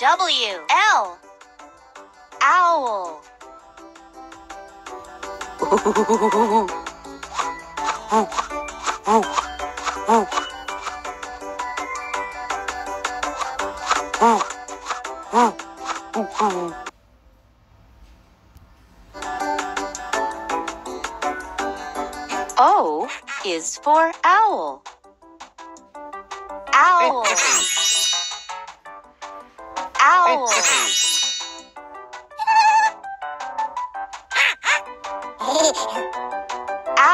W L Owl. O is for owl. Owl. Owl. Owl. I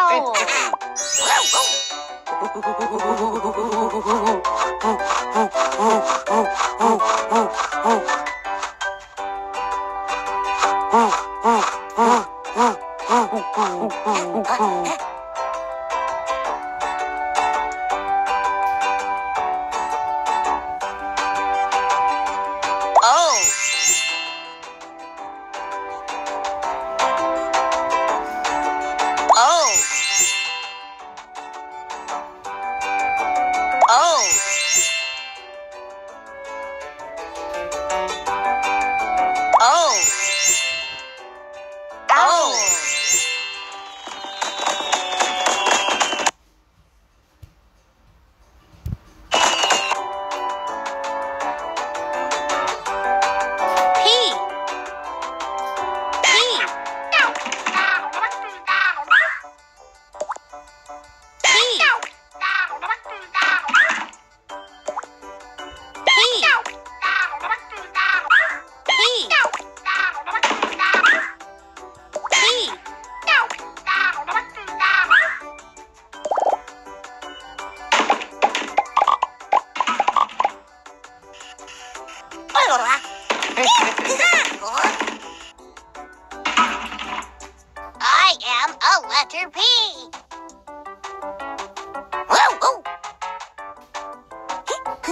am a letter P. I am a letter P.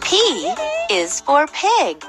P is for pig.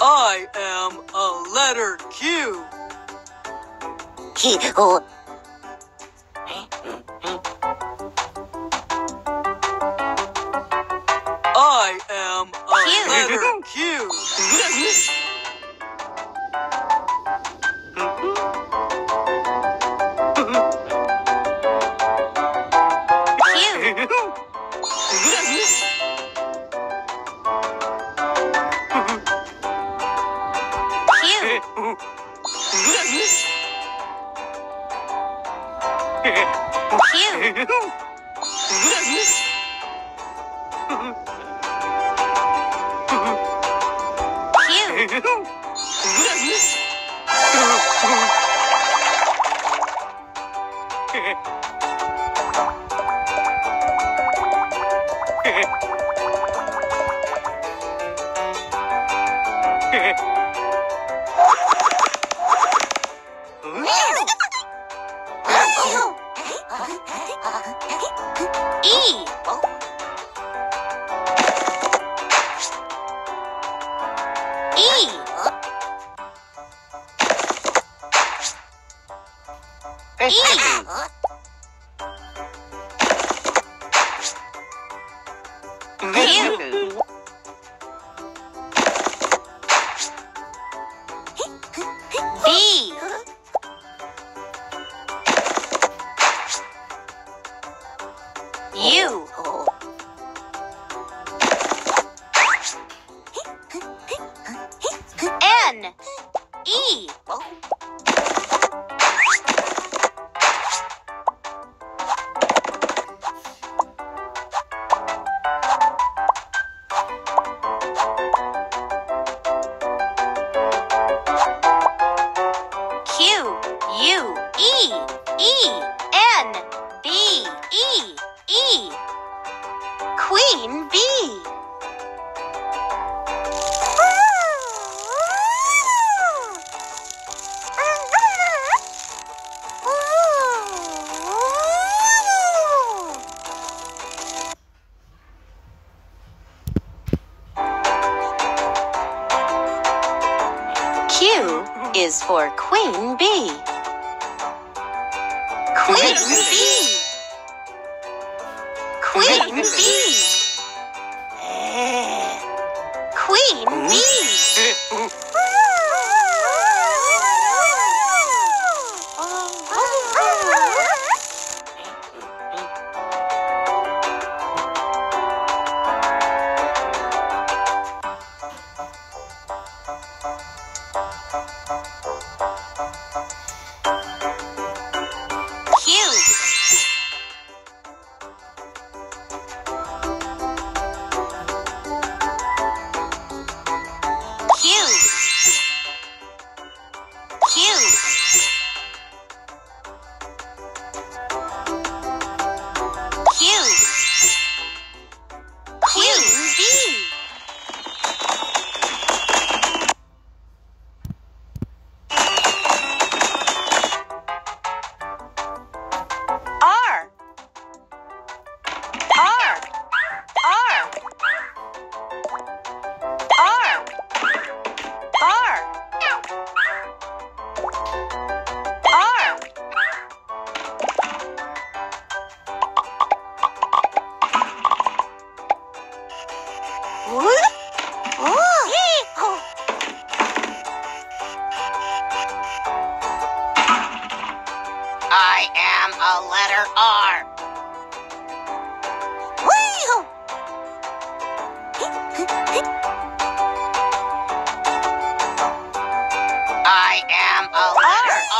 I am a letter Q. I am a letter Q. Is for Queen Bee. Queen Bee. Queen Bee. Queen Bee. I am a letter R. I am a letter R.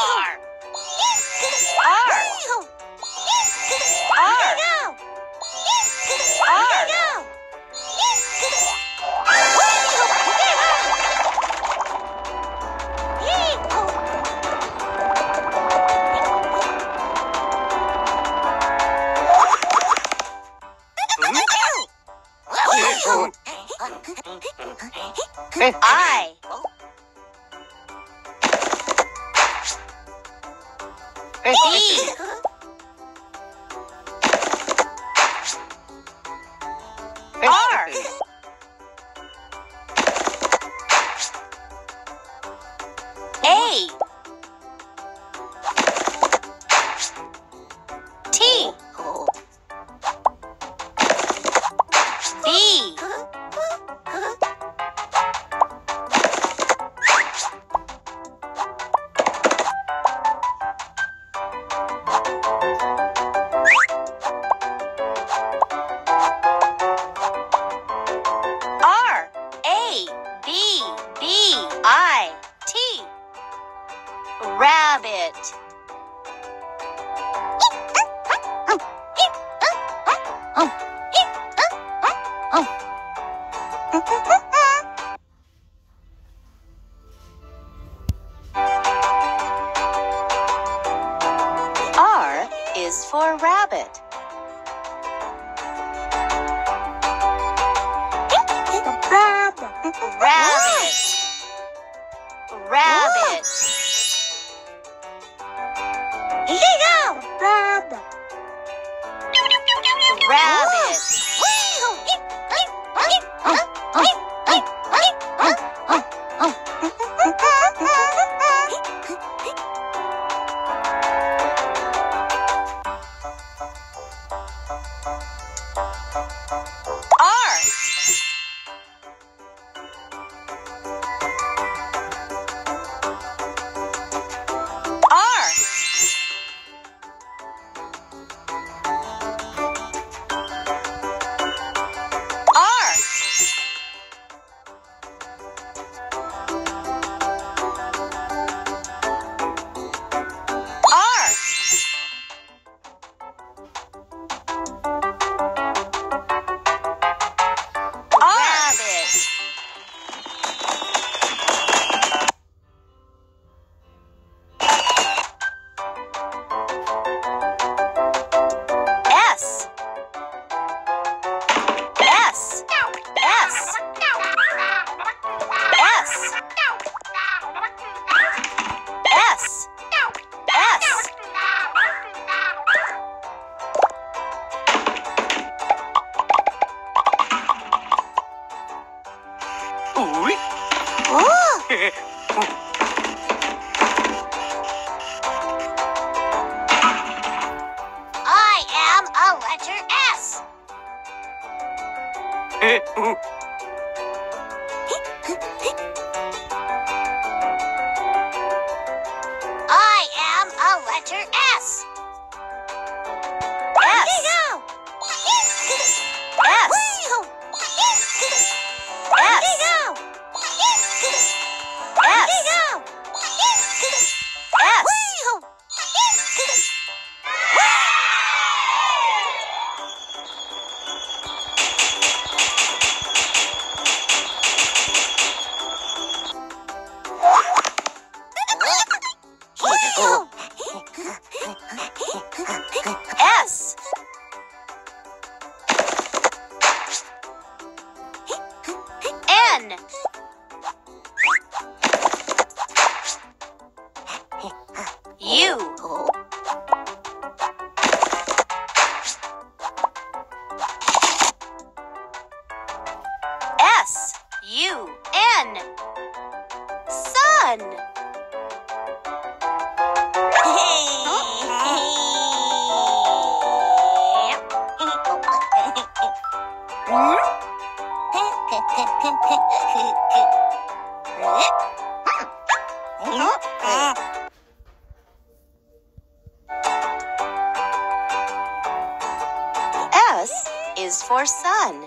S is for sun.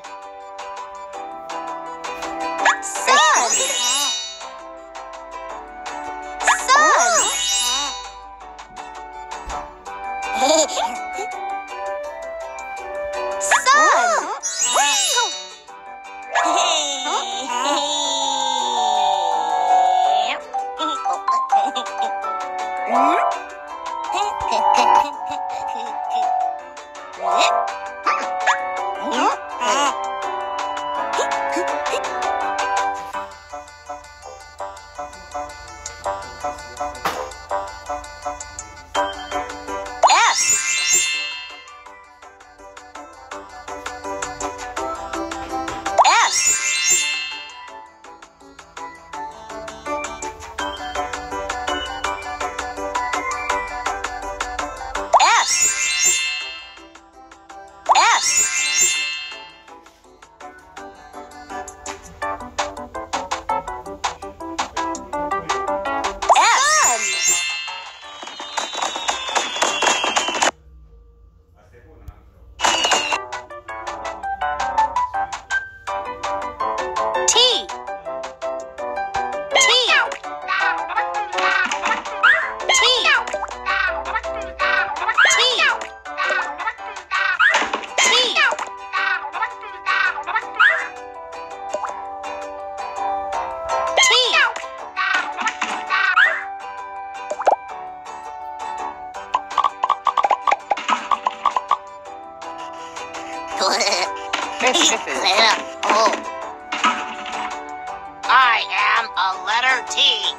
I am a letter T.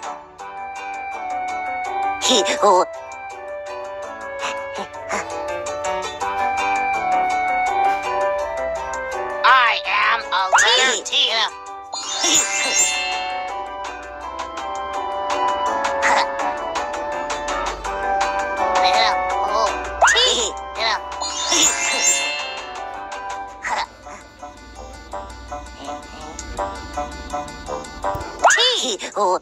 I am a letter T. Oh.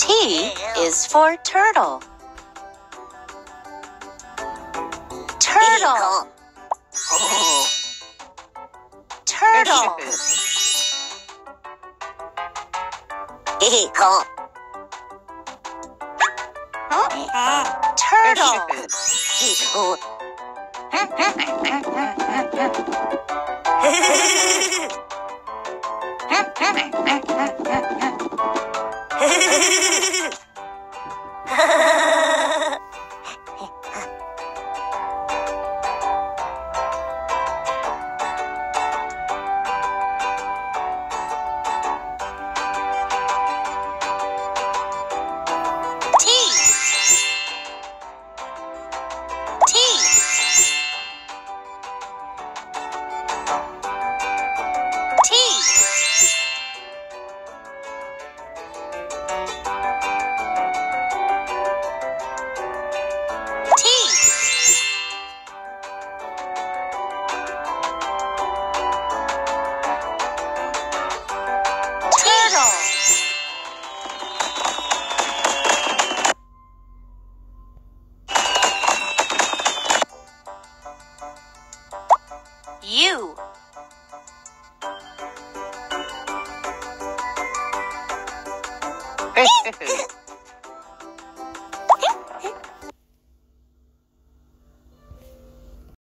T is for turtle. Turtle. Turtle. Turtle.